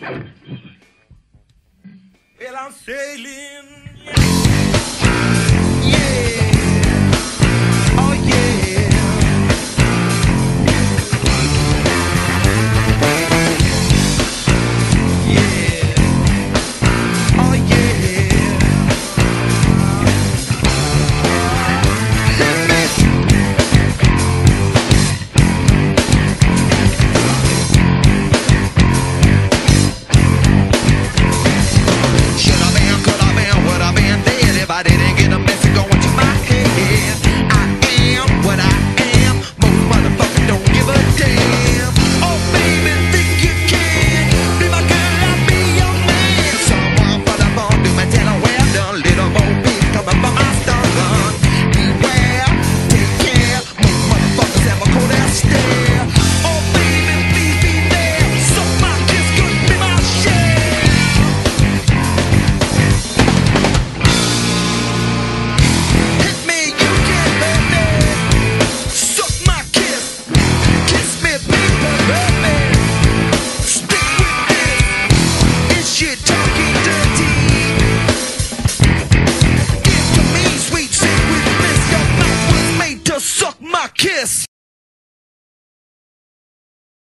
Well, I'm sailing.